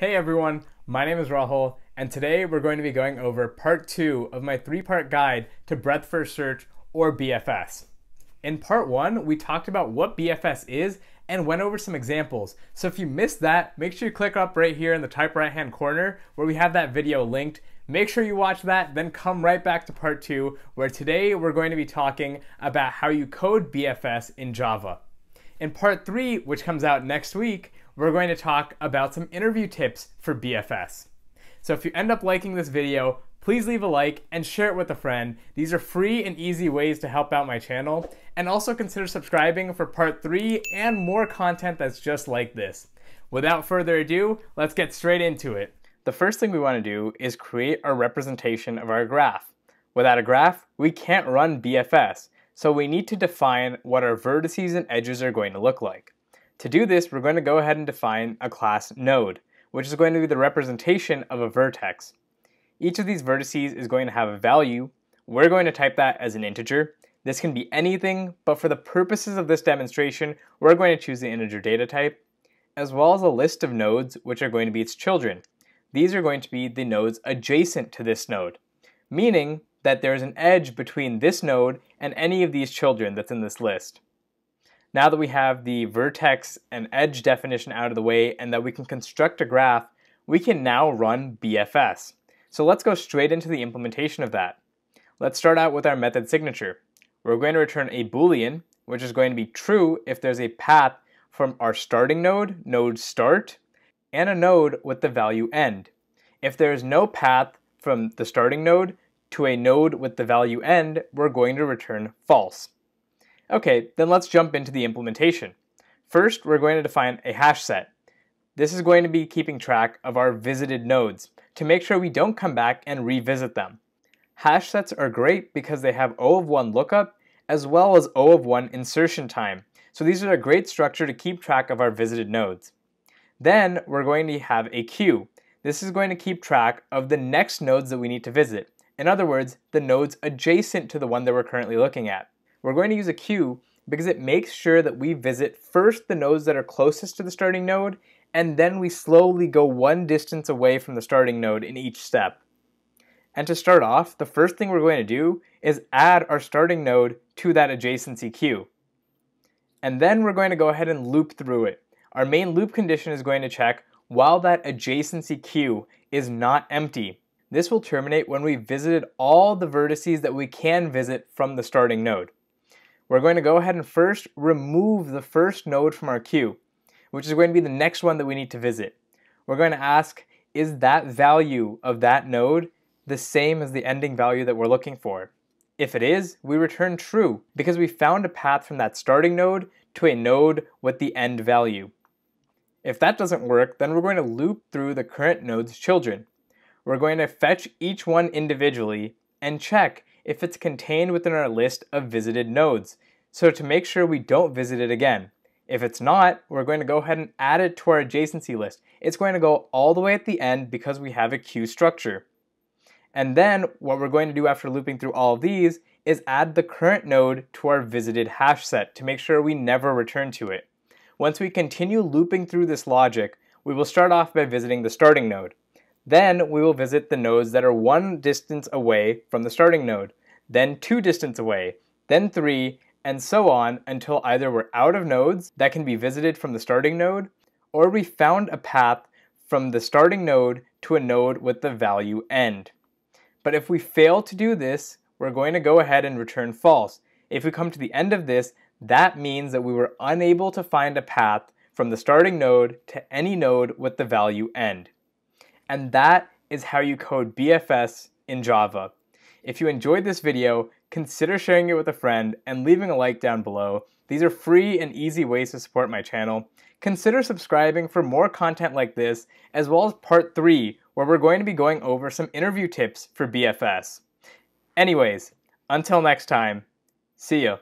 Hey everyone, my name is Rahul, and today we're going to be going over part 2 of my 3-part guide to Breadth-First Search, or BFS. In part 1, we talked about what BFS is and went over some examples. So if you missed that, make sure you click up right here in the top right-hand corner where we have that video linked. Make sure you watch that, then come right back to part 2, where today we're going to be talking about how you code BFS in Java. In part 3, which comes out next week, we're going to talk about some interview tips for BFS. So if you end up liking this video, please leave a like and share it with a friend. These are free and easy ways to help out my channel. And also consider subscribing for part 3 and more content that's just like this. Without further ado, let's get straight into it. The first thing we want to do is create a representation of our graph. Without a graph, we can't run BFS. So we need to define what our vertices and edges are going to look like. To do this, we're going to go ahead and define a class node, which is going to be the representation of a vertex. Each of these vertices is going to have a value. We're going to type that as an integer. This can be anything, but for the purposes of this demonstration, we're going to choose the integer data type, as well as a list of nodes, which are going to be its children. These are going to be the nodes adjacent to this node, meaning that there's an edge between this node and any of these children that's in this list. Now that we have the vertex and edge definition out of the way and that we can construct a graph, we can now run BFS. So let's go straight into the implementation of that. Let's start out with our method signature. We're going to return a Boolean, which is going to be true if there's a path from our starting node, node start, and a node with the value end. If there is no path from the starting node to a node with the value end, we're going to return false. Okay, then let's jump into the implementation. First, we're going to define a hash set. This is going to be keeping track of our visited nodes to make sure we don't come back and revisit them. Hash sets are great because they have O of 1 lookup as well as O of 1 insertion time. So these are a great structure to keep track of our visited nodes. Then we're going to have a queue. This is going to keep track of the next nodes that we need to visit. In other words, the nodes adjacent to the one that we're currently looking at. We're going to use a queue because it makes sure that we visit first the nodes that are closest to the starting node, and then we slowly go one distance away from the starting node in each step. And to start off, the first thing we're going to do is add our starting node to that adjacency queue. And then we're going to go ahead and loop through it. Our main loop condition is going to check while that adjacency queue is not empty. This will terminate when we visited all the vertices that we can visit from the starting node. We're going to go ahead and first remove the first node from our queue, which is going to be the next one that we need to visit. We're going to ask, is that value of that node the same as the ending value that we're looking for? If it is, we return true because we found a path from that starting node to a node with the end value. If that doesn't work, then we're going to loop through the current node's children. We're going to fetch each one individually and check if it's contained within our list of visited nodes, so to make sure we don't visit it again. If it's not, we're going to go ahead and add it to our adjacency list. It's going to go all the way at the end because we have a queue structure. And then what we're going to do after looping through all of these is add the current node to our visited hash set to make sure we never return to it. Once we continue looping through this logic, we will start off by visiting the starting node. Then we will visit the nodes that are one distance away from the starting node, then 2 distance away, then 3, and so on until either we're out of nodes that can be visited from the starting node, or we found a path from the starting node to a node with the value end. But if we fail to do this, we're going to go ahead and return false. If we come to the end of this, that means that we were unable to find a path from the starting node to any node with the value end. And that is how you code BFS in Java. If you enjoyed this video, consider sharing it with a friend and leaving a like down below. These are free and easy ways to support my channel. Consider subscribing for more content like this, as well as part 3, where we're going to be going over some interview tips for BFS. Anyways, until next time, see ya.